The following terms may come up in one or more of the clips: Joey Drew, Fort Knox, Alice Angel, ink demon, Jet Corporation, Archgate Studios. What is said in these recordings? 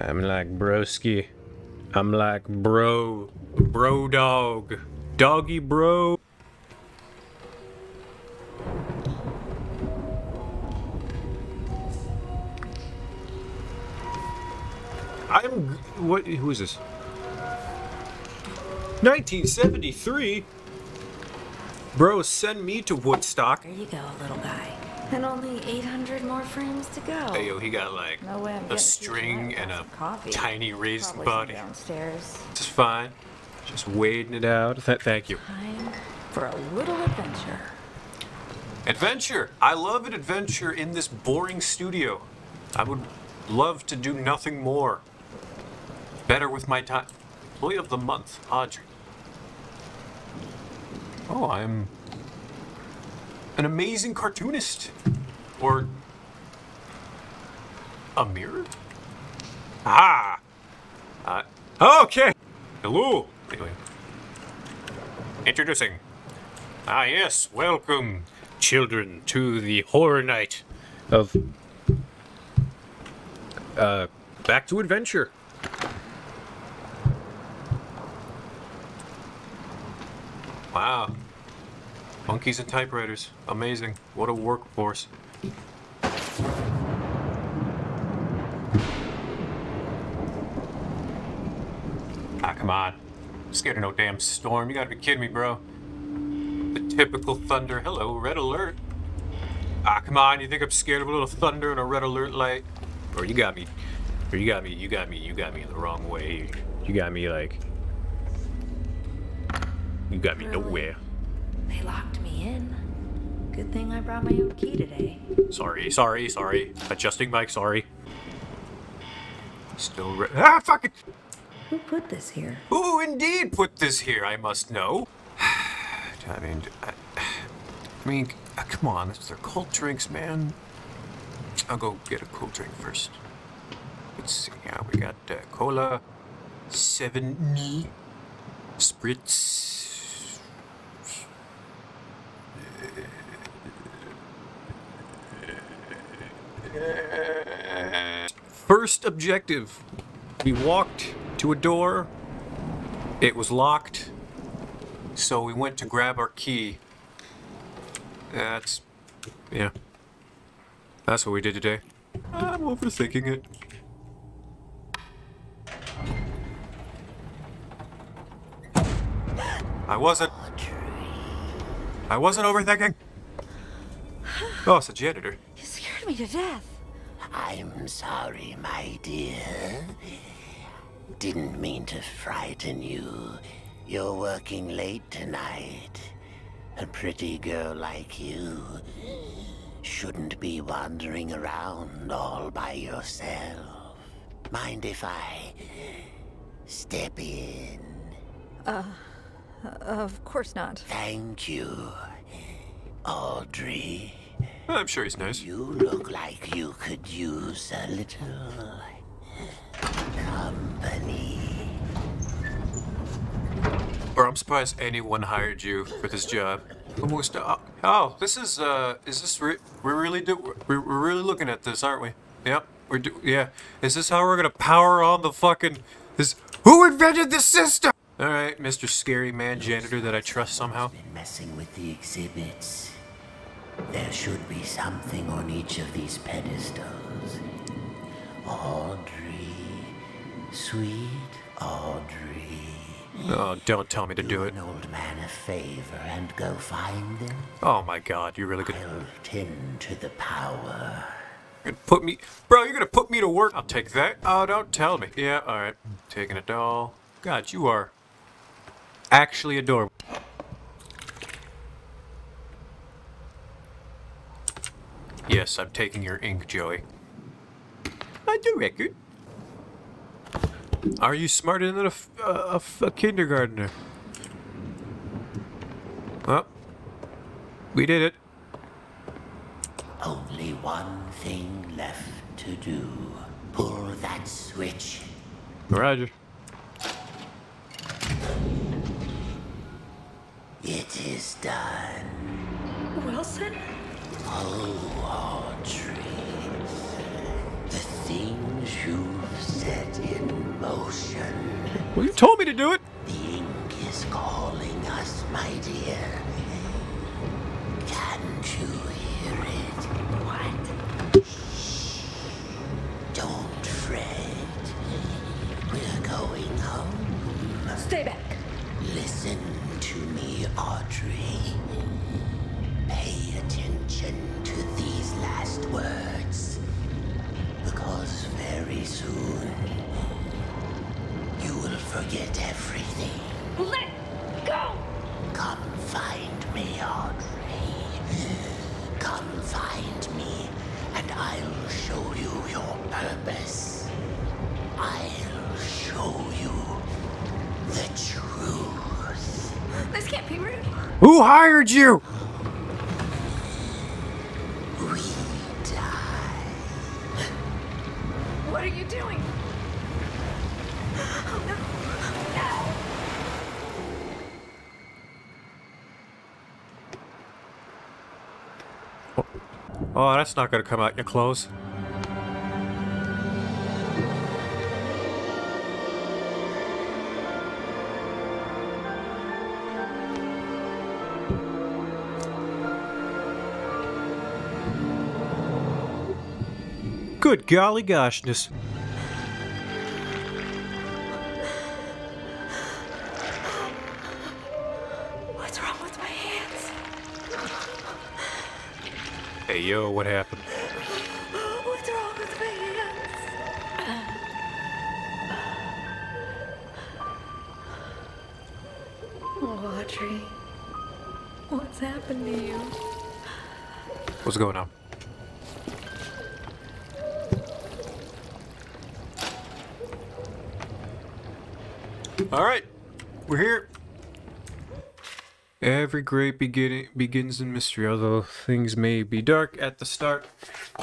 I'm like broski. I'm like bro. Bro dog. Doggy bro. I'm... What? Who is this? 1973? Bro, send me to Woodstock. There you go, little guy. And only 800 more frames to go. Hey, yo, he got like no a string and a coffee. Tiny raised body. It's fine. Just wading it out. Thank you. Time for a little adventure. Adventure! I love an adventure in this boring studio. I would love to do nothing more. Better with my time. Employee of the month, Audrey. Oh, I'm an amazing cartoonist. Or a mirror? Ah! Okay! Hello! Anyway. Introducing. Ah yes, welcome, children, to the horror night of... Back to Adventure. Wow. Monkeys and typewriters. Amazing. What a workforce. Ah, come on. I'm scared of no damn storm. You gotta be kidding me, bro. The typical thunder. Hello, red alert. Ah, come on. You think I'm scared of a little thunder and a red alert light? Or you got me. Or you got me the wrong way. You got me like... You got me nowhere. They locked me in. Good thing I brought my own key today. Sorry. Adjusting mic, sorry. Still re- Ah, fuck it! Who put this here? Who indeed put this here, I must know. I mean, come on, they're cold drinks, man. I'll go get a cool drink first. Let's see, yeah, we got cola, 70, spritz, first objective, we walked to a door, it was locked, so we went to grab our key. That's, yeah. That's what we did today. I'm overthinking it. I wasn't overthinking. Oh, it's a janitor. You scared me to death. I'm sorry, my dear. Didn't mean to frighten you. You're working late tonight. A pretty girl like you shouldn't be wandering around all by yourself. Mind if I step in? Of course not. Thank you, Audrey. I'm sure he's nice. You look like you could use a little company. Or I'm surprised anyone hired you for this job. Almost. Oh, this is this we're really looking at this, aren't we? Yep. Yeah. Is this how we're gonna power on the fucking? This. Who invented this system? All right, Mr. Scary Man Janitor that I trust somehow. Been messing with the exhibits. There should be something on each of these pedestals. Audrey, sweet Audrey. Oh, don't tell me to do it. Do an old man a favor and go find them. Oh my God, you're really good. I'll tend to the power. You're gonna put me, bro. You're gonna put me to work. I'll take that. Oh, don't tell me. Yeah, all right. Taking a doll. God, you are. Actually adorable. Yes, I'm taking your ink, Joey. I do record. Are you smarter than a kindergartner? Well, we did it. Only one thing left to do. Pull that switch. Roger. It is done. Wilson? Oh, Audrey. The things you've seen. set in motion. Well, you told me to do it. The ink is calling us, my dear. Can't you hear it? What? Shh. Don't fret. We're going home. Stay back. Listen to me, Audrey. Pay attention to these last words, because very soon you will forget everything. Let go! Come find me, Audrey. Come find me, and I'll show you your purpose. I'll show you the truth. This can't be real. Who hired you? Oh, that's not gonna come out your clothes. Good golly goshness. Yo, what happened? What's wrong with my hands? Oh, Audrey, what's happened to you? What's going on? All right, we're here. Every great beginning begins in mystery, although things may be dark at the start.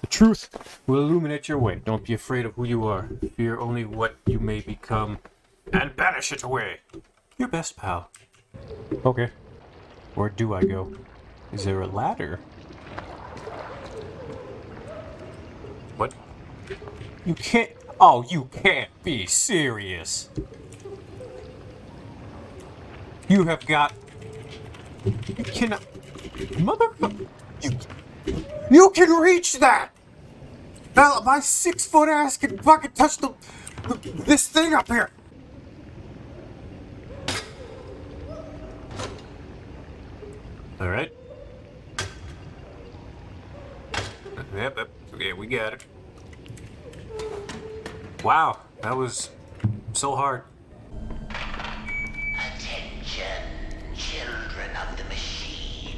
The truth will illuminate your way. Don't be afraid of who you are. Fear only what you may become, and banish it away. Your best pal. Okay. Where do I go? Is there a ladder? What? You can't... Oh, you can't be serious. You have got... You cannot... Motherfucker! You can reach that! Now my 6-foot ass can fucking touch this thing up here! Alright. Yep, okay, we got it. Wow, that was so hard. Attention! Children of the machine,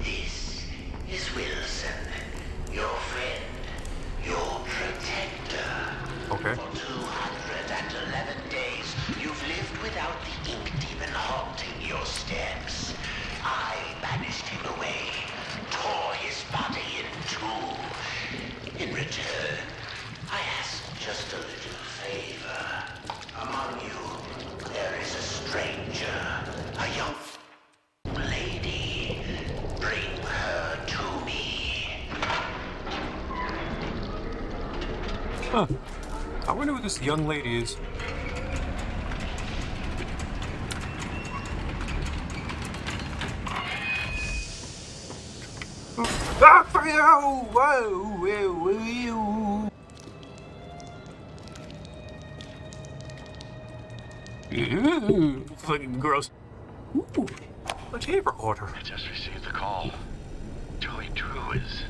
this is Wilson, your friend, your protector. Okay. For 211 days, you've lived without the ink demon haunting your steps. I banished him away, tore his body in two. In return, I asked just a little favor. Among you, there is a stranger. A young lady, bring her to me. Huh. I wonder who this young lady is. Ew, fucking gross. Ooh, a table order. I just received the call. Joey Drew is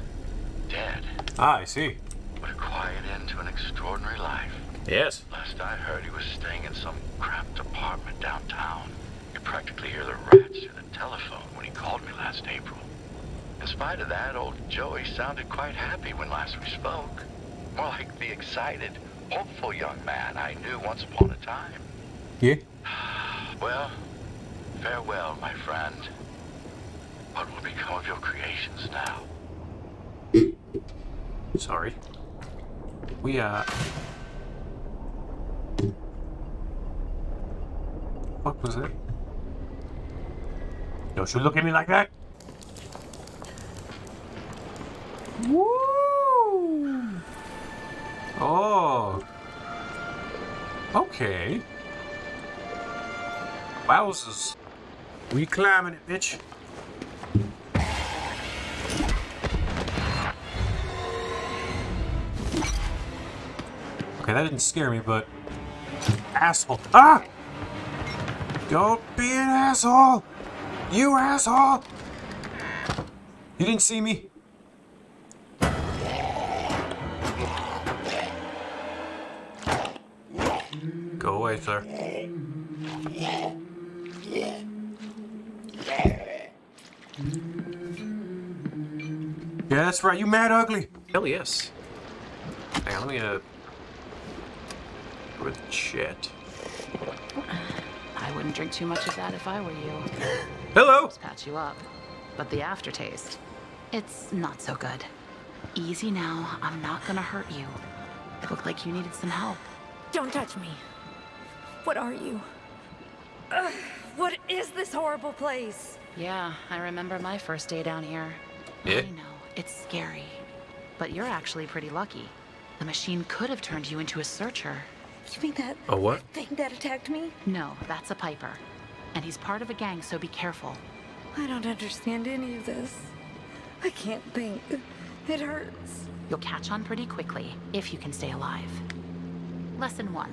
dead. Ah, I see. What a quiet end to an extraordinary life. Yes. Last I heard, he was staying in some cramped apartment downtown. You practically hear the rats through the telephone when he called me last April. In spite of that, old Joey sounded quite happy when last we spoke. More like the excited, hopeful young man I knew once upon a time. Yeah? Well... Farewell, my friend. What will become of your creations now? Sorry. We, What was it? Don't you look at me like that! Woo! Oh! Okay. Wowzers. We climbing it, bitch. Okay, that didn't scare me, but... Asshole. Ah! Don't be an asshole! You asshole! You didn't see me? Go away, sir. Yeah, that's right. You mad ugly? Hell yes. Hang on, let me, with shit. I wouldn't drink too much of that if I were you. Hello! Patch you up. But the aftertaste, it's not so good. Easy now. I'm not gonna hurt you. It looked like you needed some help. Don't touch me. What are you? Ugh, what is this horrible place? Yeah, I remember my first day down here. Yeah. I know, it's scary. But you're actually pretty lucky. The machine could have turned you into a searcher. You mean that thing that attacked me? No, that's a Piper. And he's part of a gang, so be careful. I don't understand any of this. I can't think. It hurts. You'll catch on pretty quickly, if you can stay alive. Lesson 1.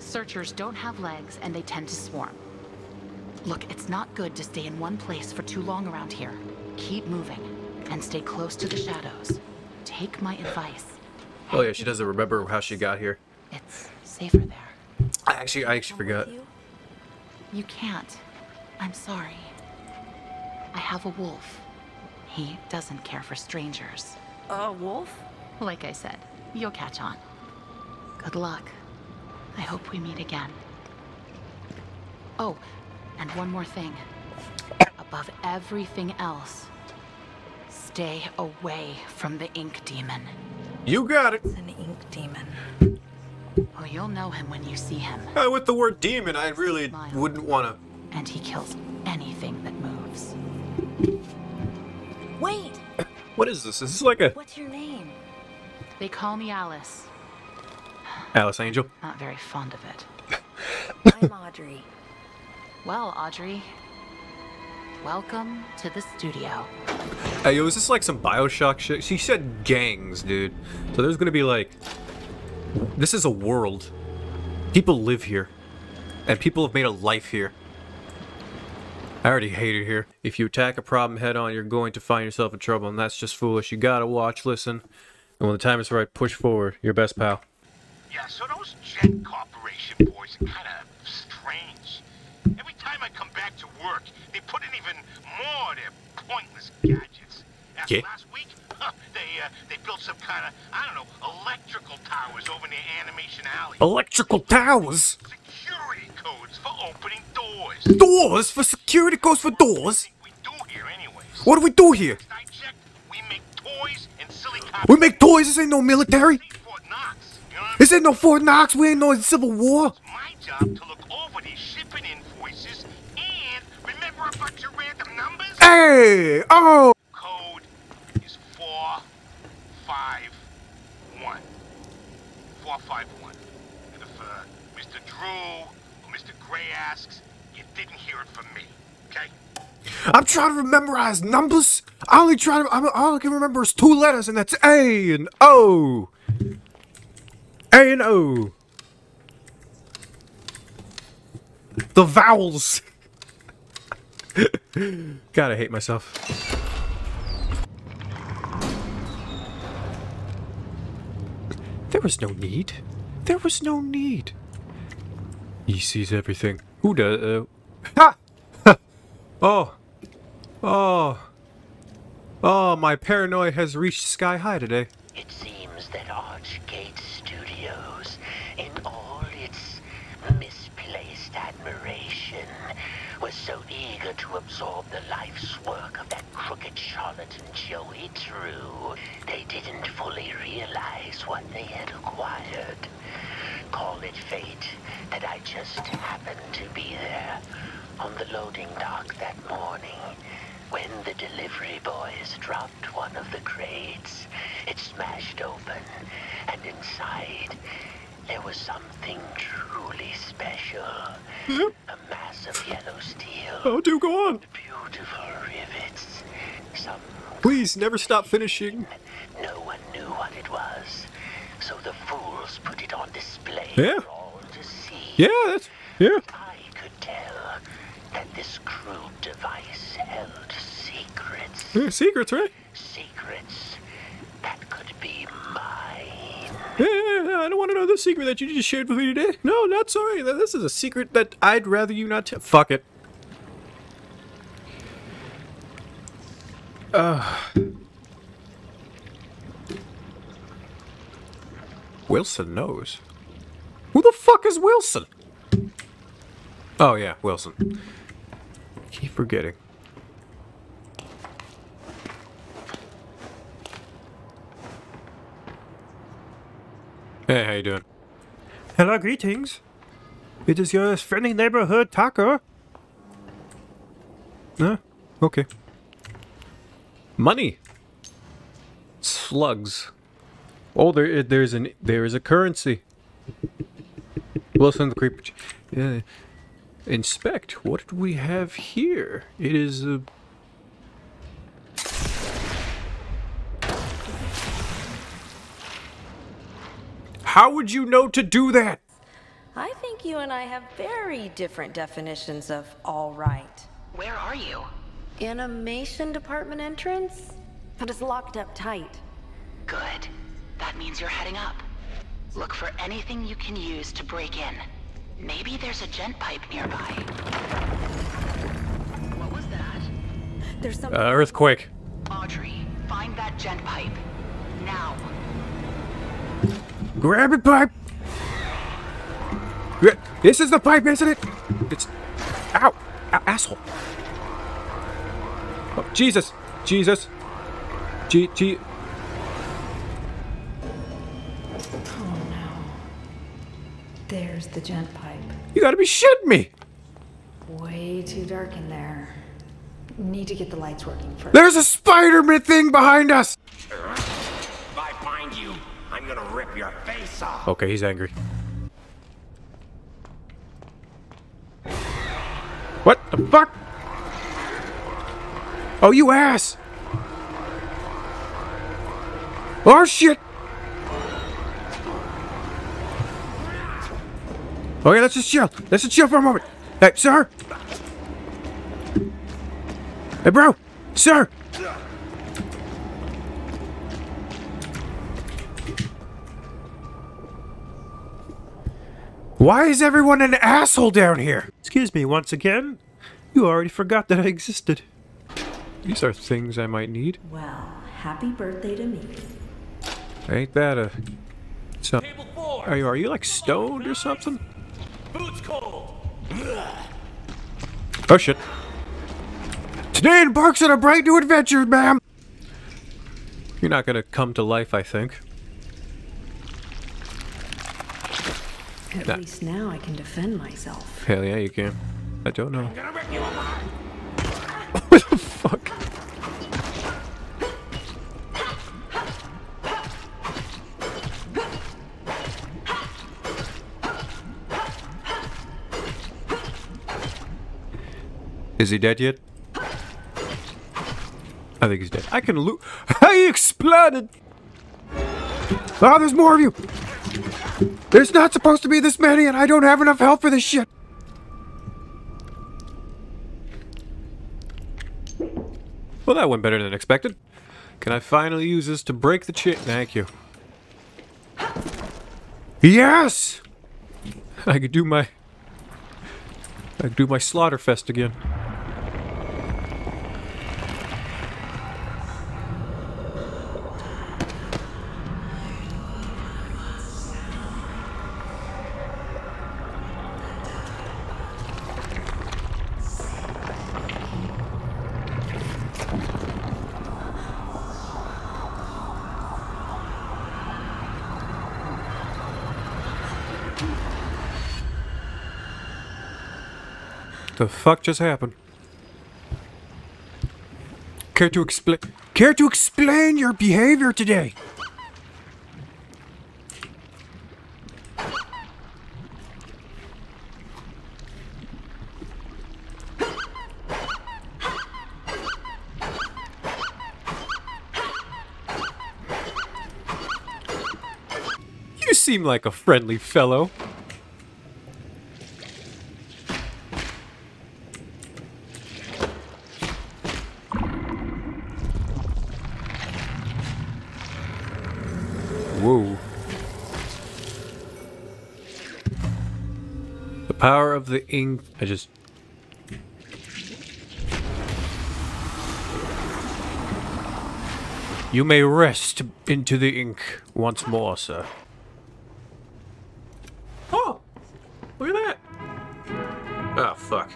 Searchers don't have legs, and they tend to swarm. Look, it's not good to stay in one place for too long around here. Keep moving, and stay close to the shadows. Take my advice. Oh yeah, she doesn't remember how she got here. It's safer there. I actually forgot. You can't. I'm sorry. I have a wolf. He doesn't care for strangers. A wolf? Like I said, you'll catch on. Good luck. I hope we meet again. Oh, and one more thing. Above everything else, stay away from the ink demon. You got it. It's an ink demon. Oh, you'll know him when you see him. With the word demon, I really wouldn't want to. And he kills anything that moves. Wait. What is this? Is this like a... What's your name? They call me Alice. Alice Angel? Not very fond of it. I'm Audrey. Well, Audrey, welcome to the studio. Hey, yo, is this like some Bioshock shit? She said gangs, dude. So there's gonna be like... This is a world. People live here. And people have made a life here. I already hate it here. If you attack a problem head on, you're going to find yourself in trouble, and that's just foolish. You gotta watch, listen, and when the time is right, push forward. Your best pal. Yeah, so those Jet Corporation boys are kinda strange. Every time I come back to work, they put in even more of their pointless gadgets. After last week, they built some kind of, I don't know, electrical towers over near Animation Alley. Electrical towers? Security codes for opening doors. Doors? For security codes for doors? We do here anyways. What do we do here? I checked, we make toys and silly cops. We make toys? This ain't no military. This ain't Fort Knox. You know what I mean? This ain't no Fort Knox. We ain't no Civil War. It's my job to look over these shipping invoices and remember a bunch of random numbers. Hey! Oh! Code is 451. 451. And if Mr. Drew or Mr. Gray asks, you didn't hear it from me, okay? I'm trying to memorize numbers. I only try to. All I can remember is 2 letters, and that's A and O. A and O. The vowels. God, I hate myself. There was no need. There was no need. He sees everything. Who does? Ha! Oh. Oh. Oh, my paranoia has reached sky high today. It seems that Archgate Studios, in all its misplaced admiration, was so eager to absorb the life's work of that crooked charlatan Joey Drew, they didn't fully realize what they had acquired. Call it fate that I just happened to be there on the loading dock that morning when the delivery boys dropped one of the crates. It smashed open, and inside There was something truly special. A mass of yellow steel. Oh, do go on. Beautiful rivets. Some. Please never stop finishing. No one knew what it was, so the fools put it on display for all to see. Yeah, that's yeah. I could tell that this crude device held secrets. Yeah, secrets, right? Secrets that could be mine. Yeah, I don't want to know the secret that you just shared with me today. No, not sorry. This is a secret that I'd rather you not tell. Fuck it. Wilson knows. Who the fuck is Wilson? Oh yeah, Wilson. Keep forgetting. Hey, how you doing? Hello, greetings. It is your friendly neighborhood taco. Huh? Okay. Money. Slugs. Oh, there is a currency. Wilson the creeper. Yeah. Inspect. What do we have here? It is a. How would you know to do that? I think you and I have very different definitions of all right. Where are you? Animation department entrance, but it's locked up tight. Good. That means you're heading up. Look for anything you can use to break in. Maybe there's a gent pipe nearby. What was that? There's some earthquake. Audrey, find that gent pipe now. Grab it, pipe. This is the pipe, isn't it? It's ow, asshole. Oh, Jesus, Jesus, G. There's the gent pipe. You gotta be shitting me! Way too dark in there. Need to get the lights working first. There's a Spider-Man thing behind us! If I find you, I'm gonna rip your face off. Okay, he's angry. What the fuck? Oh, you ass! Oh, shit! Okay, let's just chill. Let's just chill for a moment. Hey, sir. Hey, bro. Sir. Why is everyone an asshole down here? Excuse me once again. You already forgot that I existed. These are things I might need. Well, happy birthday to me. Ain't that a... So, are you like stoned or something? Boots cold. Oh shit. Today embarks on a bright new adventure, ma'am! You're not gonna come to life, I think. At least now I can defend myself. Hell yeah, you can. I don't know. I'm gonna rip you apart. What the fuck? Is he dead yet? I think he's dead. I can loot. He exploded! Ah, oh, there's more of you! There's not supposed to be this many, and I don't have enough health for this shit! Well, that went better than expected. Can I finally use this to break the chain? Thank you. Yes! I could do my slaughter fest again. The fuck just happened? Care to explain your behavior today? You seem like a friendly fellow. Whoa. The power of the ink. I just... You may rest into the ink once more, sir. Oh! Look at that! Oh, fuck.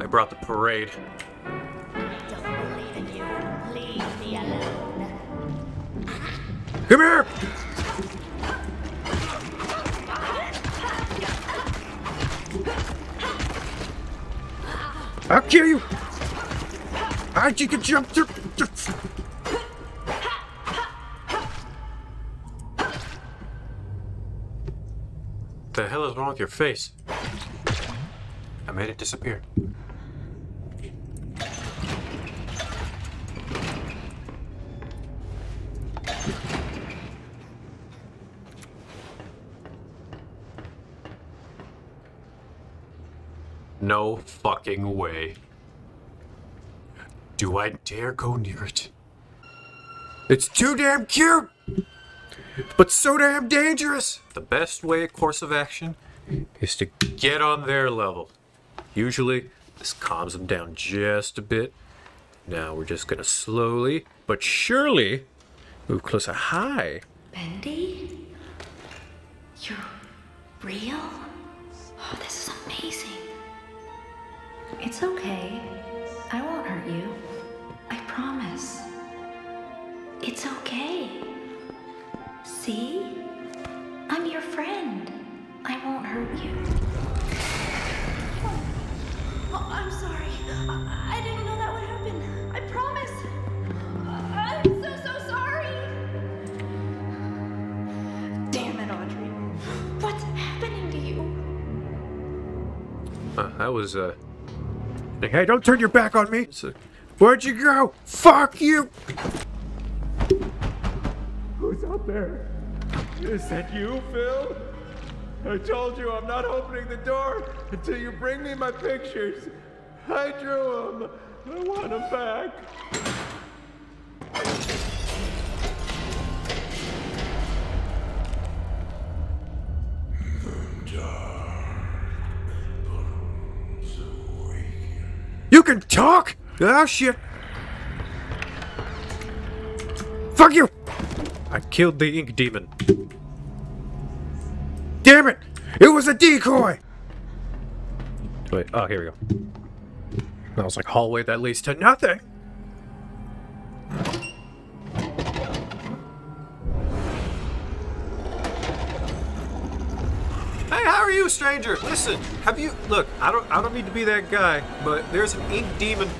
I brought the parade. I don't believe in you. Leave me alone. Come here! I'll kill you! You can jump through... What the hell is wrong with your face? I made it disappear. No fucking way. Do I dare go near it? It's too damn cute! But so damn dangerous! The best way, a course of action, is to get on their level. Usually, this calms them down just a bit. Now we're just gonna slowly, but surely, move closer. Hi! Bendy? You're real? Oh, this is amazing. It's okay. I won't hurt you. I promise. It's okay. See? I'm your friend. I won't hurt you. Oh, I'm sorry. I didn't know that would happen. I promise. I'm so sorry. Damn it, Audrey. What's happening to you? I was, Hey, don't turn your back on me. Where'd you go? Fuck you! Out there. Is that you, Phil? I told you I'm not opening the door until you bring me my pictures. I drew them. I want them back. You can talk? Ah, shit. Fuck you! I killed the ink demon. Damn it! It was a decoy! Wait, oh, here we go. That was like hallway that leads to nothing! Hey, how are you, stranger? Listen, have you... Look, I don't need to be that guy, but there's an ink demon...